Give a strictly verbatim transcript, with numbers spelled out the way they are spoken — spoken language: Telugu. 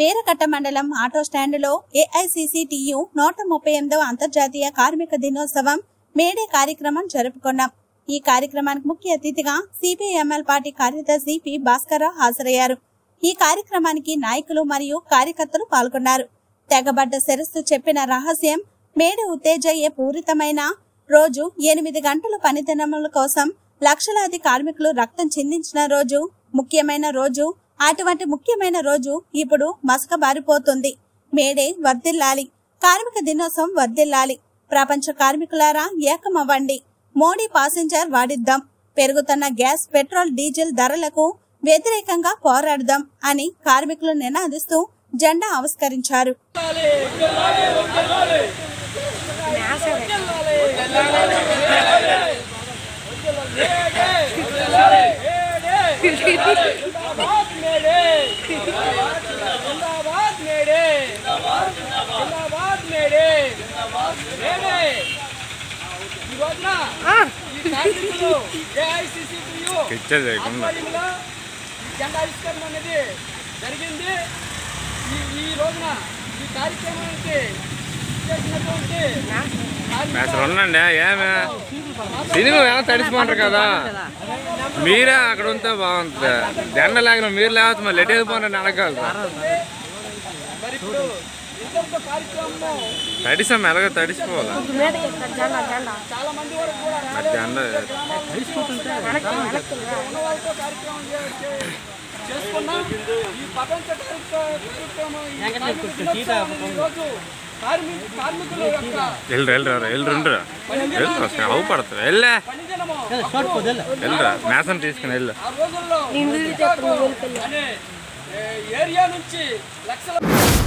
వేరకట్టమండలం ఆటో స్టాండ్లో ఏఐసిసిటియు నూట ముప్పై ఎనిమిదవ అంతర్జాతీయ కార్మిక దినోత్సవం మేడే కార్యక్రమం జరుపుకున్నాం। ఈ కార్యక్రమానికి ముఖ్య అతిథిగా సిపిఎంఎల్ పార్టీ కార్యదర్శి పి భాస్కరరావు హాజరయ్యారు। ఈ కార్యక్రమానికి నాయకులు మరియు కార్యకర్తలు పాల్గొన్నారు। తెగబడ్డ శిరస్సు చెప్పిన రహస్యం మేడే ఉత్తేజయే పూరితమైన రోజు ఎనిమిది గంటల పనిదినముల కోసం లక్షలాది కార్మికులు రక్తం చిందించిన రోజు, ముఖ్యమైన రోజు। అటువంటి ముఖ్యమైన రోజు ఇప్పుడు మసకబారిపోతుంది। మేడే వర్ధిల్లాలి, కార్మిక దినోత్సవం వర్ధిల్లాలి। ప్రపంచ కార్మికులారా ఏకమవ్వండి, మోడీ పాసెంజర్ వాడిద్దాం, పెరుగుతున్న గ్యాస్ పెట్రోల్ డీజిల్ ధరలకు వ్యతిరేకంగా పోరాడదాం అని కార్మికులు నినాదిస్తూ జెండా ఆవిష్కరించారు। జరిగింది సినిమా తడిసిపోంటారు కదా, మీరే అక్కడ ఉంటే బాగుంటుంది। జెండ లేక మీరు లేవచ్చు, మరి లెట్ అయిపోండి, అడగాలి తడిసాం, ఎలాగో తడిసిపోవాలి జెండ మేసం తీసుకుని వెళ్ళ